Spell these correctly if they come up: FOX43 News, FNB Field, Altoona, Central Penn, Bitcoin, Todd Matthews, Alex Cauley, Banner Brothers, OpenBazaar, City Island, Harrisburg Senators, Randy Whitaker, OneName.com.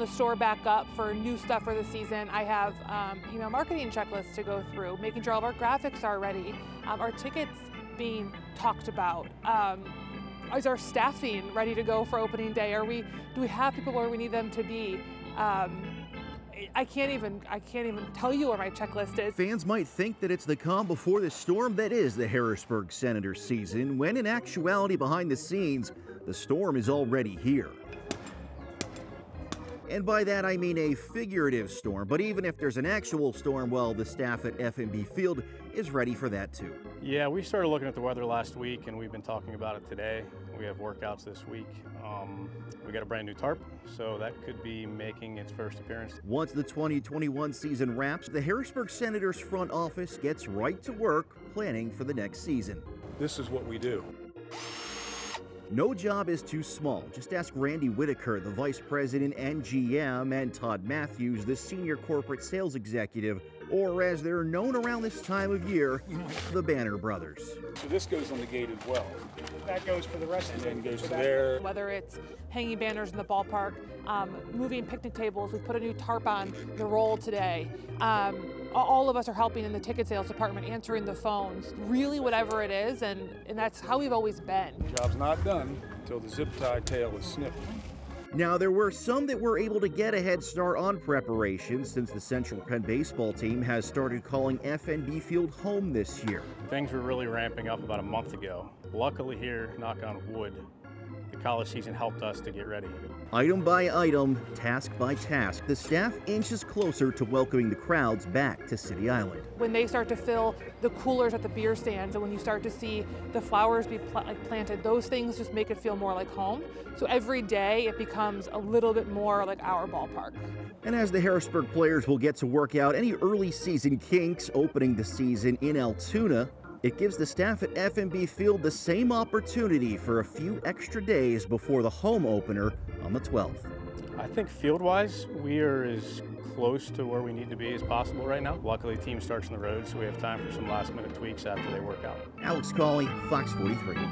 the store back up for new stuff for the season. I have email marketing checklists to go through, making sure all of our graphics are ready, our tickets being talked about. Is our staffing ready to go for opening day? Do we have people where we need them to be? I can't even tell you where my checklist is. Fans might think that it's the calm before the storm that is the Harrisburg Senators season, when in actuality behind the scenes, the storm is already here. And by that I mean a figurative storm, but even if there's an actual storm, well, the staff at FNB Field is ready for that too. Yeah, we started looking at the weather last week and we've been talking about it today. We have workouts this week. We got a brand new tarp, so that could be making its first appearance. Once the 2021 season wraps, the Harrisburg Senators front office gets right to work planning for the next season. This is what we do. No job is too small. Just ask Randy Whitaker, the vice president and GM, and Todd Matthews, the senior corporate sales executive, or as they're known around this time of year, the Banner Brothers. So this goes on the gate as well. That goes for the rest of the game. Goes there. Whether it's hanging banners in the ballpark, moving picnic tables, we put a new tarp on the roll today. All of us are helping in the ticket sales department, answering the phones, really whatever it is, and that's how we've always been. Job's not done until the zip-tie tail is snipped. Now, there were some that were able to get a head start on preparation since the Central Penn baseball team has started calling FNB Field home this year. Things were really ramping up about a month ago. Luckily here, knock on wood, the college season helped us to get ready. Item by item, task by task, the staff inches closer to welcoming the crowds back to City Island. When they start to fill the coolers at the beer stands and when you start to see the flowers be planted, those things just make it feel more like home. So every day it becomes a little bit more like our ballpark. And as the Harrisburg players will get to work out any early season kinks opening the season in Altoona, it gives the staff at FNB Field the same opportunity for a few extra days before the home opener on the 12th. I think field-wise, we are as close to where we need to be as possible right now. Luckily, the team starts on the road, so we have time for some last-minute tweaks after they work out. Alex Cauley, Fox 43.